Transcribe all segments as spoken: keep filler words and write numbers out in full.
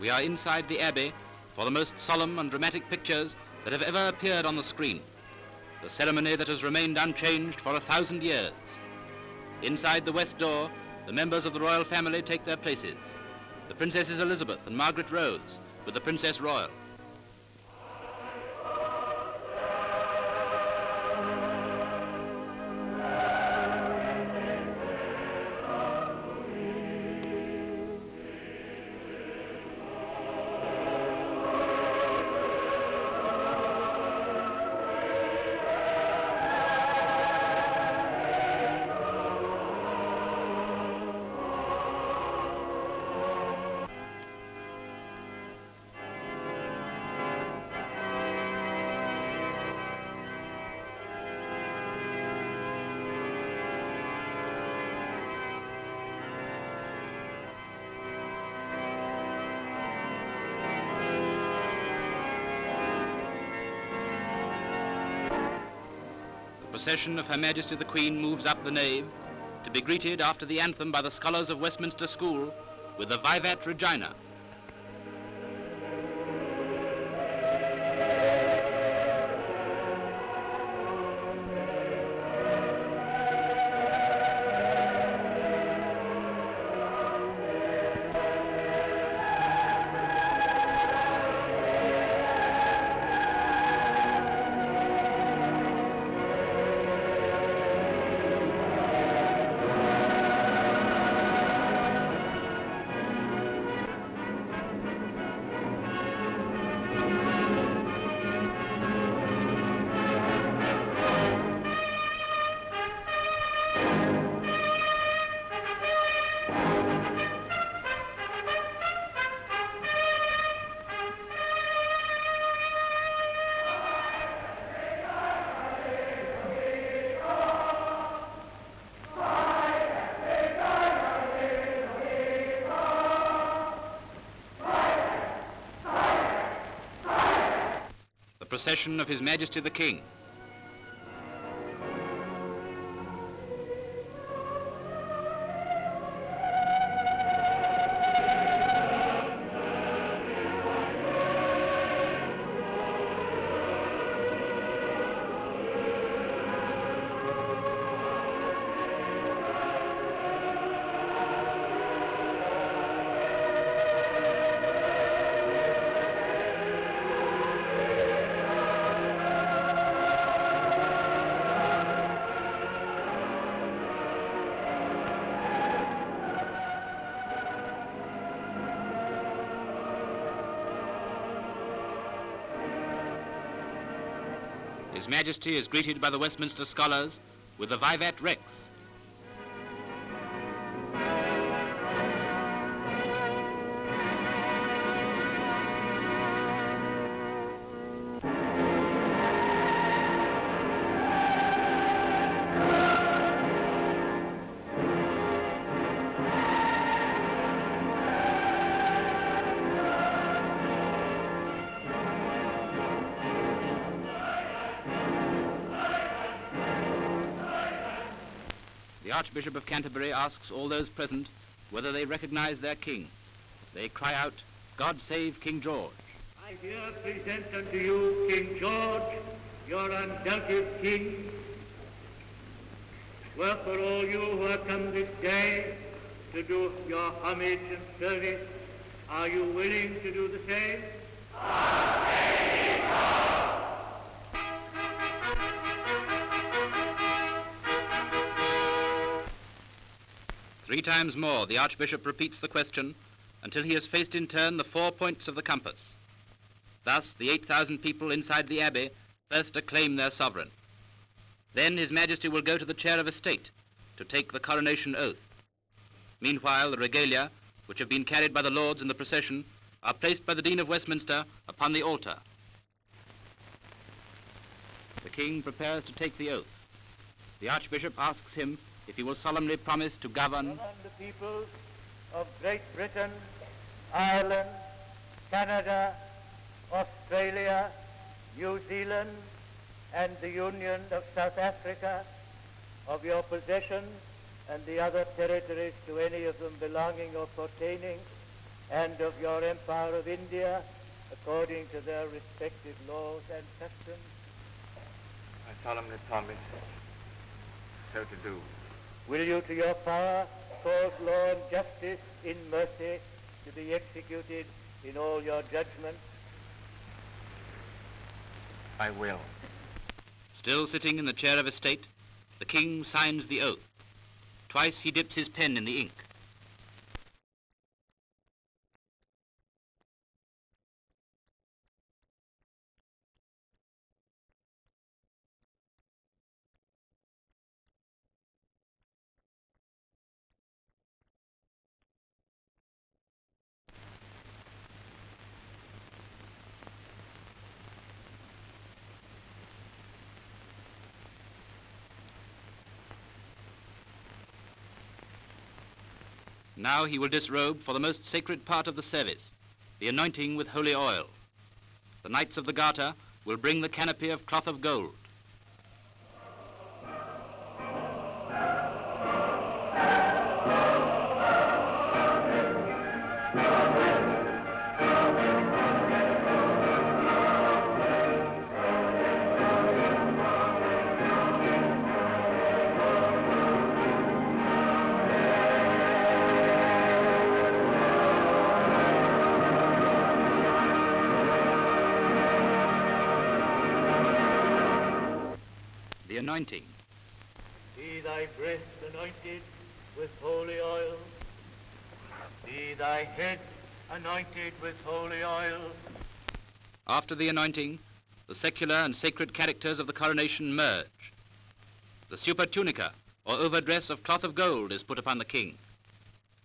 we are inside the Abbey for the most solemn and dramatic pictures that have ever appeared on the screen, the ceremony that has remained unchanged for a thousand years. Inside the west door, the members of the royal family take their places, the Princesses Elizabeth and Margaret Rose with the Princess Royal. The procession of Her Majesty the Queen moves up the nave to be greeted after the anthem by the scholars of Westminster School with the Vivat Regina. Procession of His Majesty the King. His Majesty is greeted by the Westminster Scholars with the Vivat Rex. The Archbishop of Canterbury asks all those present whether they recognize their king. They cry out, "God save King George." I here present unto you King George, your undoubted king. Wherefore all you who are come this day to do your homage and service, are you willing to do the same? Amen. Three times more, the Archbishop repeats the question until he has faced in turn the four points of the compass. Thus, the eight thousand people inside the Abbey first acclaim their sovereign. Then His Majesty will go to the Chair of Estate to take the coronation oath. Meanwhile, the regalia, which have been carried by the lords in the procession, are placed by the Dean of Westminster upon the altar. The King prepares to take the oath. The Archbishop asks him if he will solemnly promise to govern the peoples of Great Britain, Ireland, Canada, Australia, New Zealand, and the Union of South Africa, of your possessions and the other territories to any of them belonging or pertaining, and of your Empire of India, according to their respective laws and customs. I solemnly promise so to do. Will you, to your power, cause law and justice in mercy to be executed in all your judgments? I will. Still sitting in the Chair of Estate, the King signs the oath. Twice he dips his pen in the ink. Now he will disrobe for the most sacred part of the service, the anointing with holy oil. The Knights of the Garter will bring the canopy of cloth of gold. Anointing. Be thy breast anointed with holy oil. Be thy head anointed with holy oil. After the anointing, the secular and sacred characters of the coronation merge. The supertunica, or overdress of cloth of gold, is put upon the king.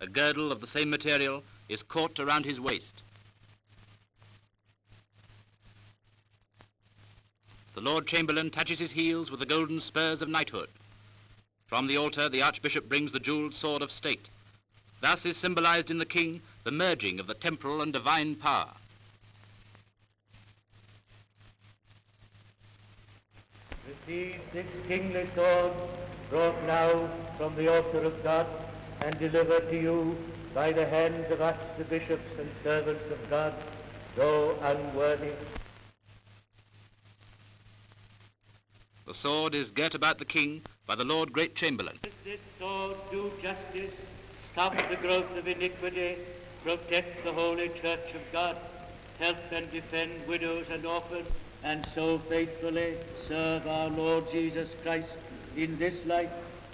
A girdle of the same material is caught around his waist. The Lord Chamberlain touches his heels with the golden spurs of knighthood. From the altar, the Archbishop brings the jewelled sword of state. Thus is symbolized in the king the merging of the temporal and divine power. Receive this kingly sword, brought now from the altar of God, and delivered to you by the hands of us, the bishops and servants of God, though unworthy. The sword is girt about the king by the Lord Great Chamberlain. Does this sword do justice, stop the growth of iniquity, protect the Holy Church of God, help and defend widows and orphans, and so faithfully serve our Lord Jesus Christ in this life,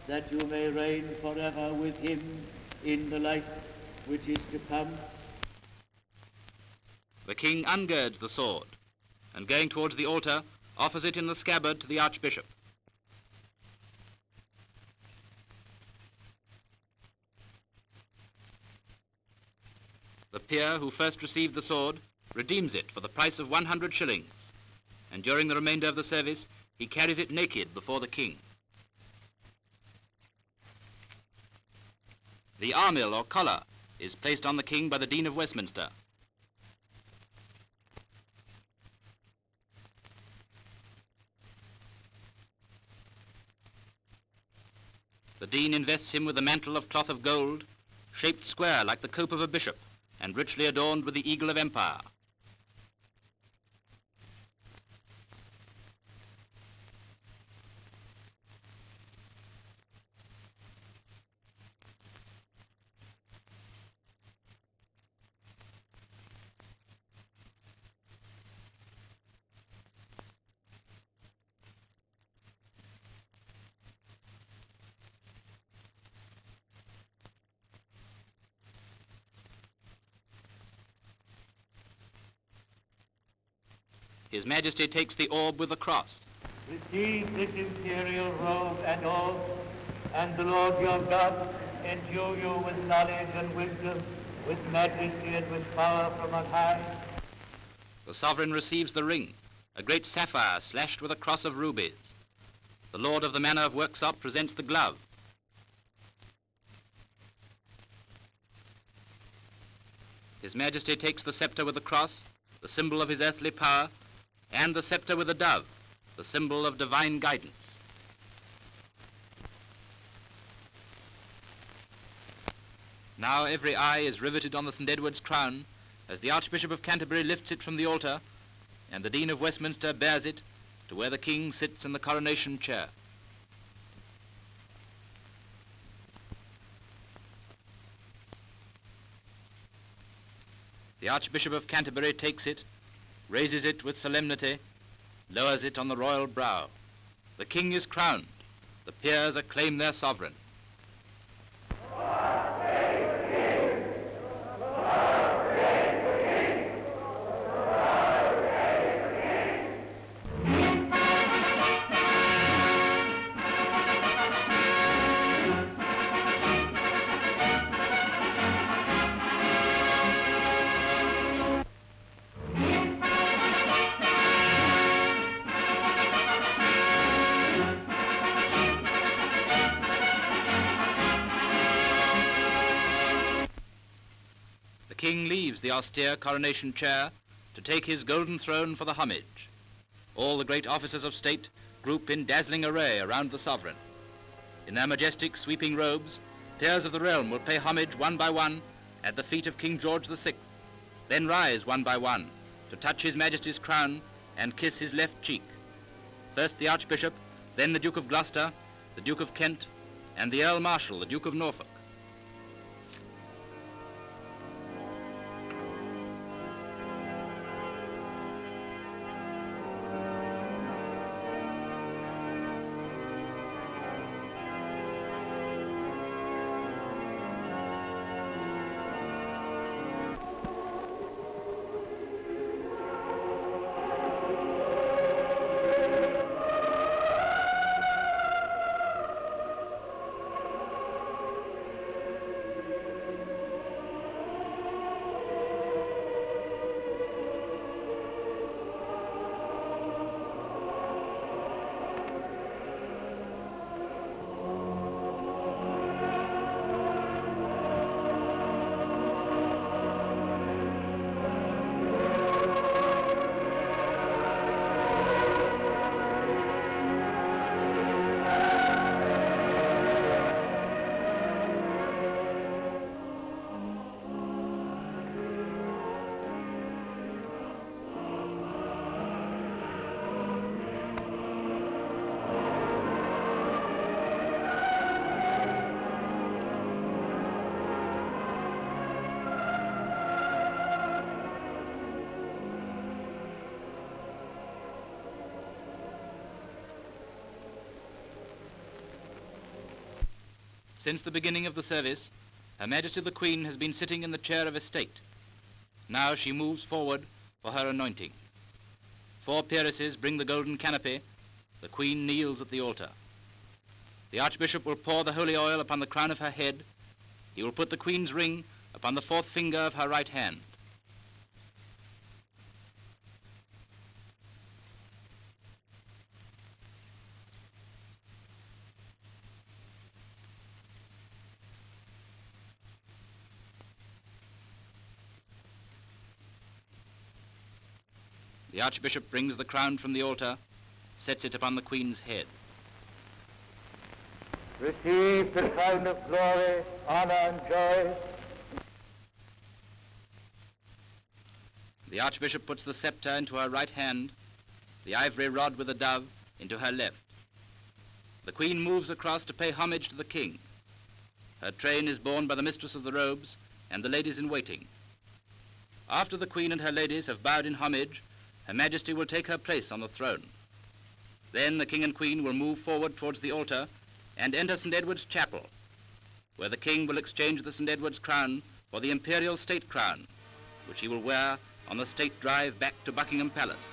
that you may reign forever with him in the life which is to come? The king ungirds the sword, and going towards the altar, offers it in the scabbard to the Archbishop. The peer who first received the sword redeems it for the price of one hundred shillings, and during the remainder of the service he carries it naked before the king. The armil or collar is placed on the king by the Dean of Westminster. The Dean invests him with a mantle of cloth of gold, shaped square like the cope of a bishop, and richly adorned with the eagle of empire. His Majesty takes the orb with the cross. Receive this imperial robe and orb, and the Lord your God endue you with knowledge and wisdom, with majesty and with power from on high. The sovereign receives the ring, a great sapphire slashed with a cross of rubies. The Lord of the Manor of Worksop presents the glove. His Majesty takes the scepter with the cross, the symbol of his earthly power, and the scepter with a dove, the symbol of divine guidance. Now every eye is riveted on the Saint Edward's crown as the Archbishop of Canterbury lifts it from the altar and the Dean of Westminster bears it to where the King sits in the coronation chair. The Archbishop of Canterbury takes it, raises it with solemnity, lowers it on the royal brow. The King is crowned. The peers acclaim their sovereign. The King leaves the austere coronation chair to take his golden throne for the homage. All the great officers of state group in dazzling array around the sovereign. In their majestic sweeping robes, peers of the realm will pay homage one by one at the feet of King George the Sixth, then rise one by one to touch His Majesty's crown and kiss his left cheek. First the Archbishop, then the Duke of Gloucester, the Duke of Kent, and the Earl Marshal, the Duke of Norfolk. Since the beginning of the service, Her Majesty the Queen has been sitting in the Chair of Estate. Now she moves forward for her anointing. Four peeresses bring the golden canopy. The Queen kneels at the altar. The Archbishop will pour the holy oil upon the crown of her head. He will put the Queen's ring upon the fourth finger of her right hand. The Archbishop brings the crown from the altar, sets it upon the Queen's head. Receive the crown of glory, honor and joy. The Archbishop puts the scepter into her right hand, the ivory rod with a dove into her left. The Queen moves across to pay homage to the King. Her train is borne by the Mistress of the Robes and the ladies in waiting. After the Queen and her ladies have bowed in homage, Her Majesty will take her place on the throne. Then the King and Queen will move forward towards the altar and enter Saint Edward's Chapel, where the King will exchange the Saint Edward's crown for the Imperial State Crown, which he will wear on the state drive back to Buckingham Palace.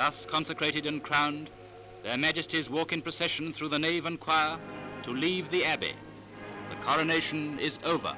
Thus consecrated and crowned, their majesties walk in procession through the nave and choir to leave the abbey. The coronation is over.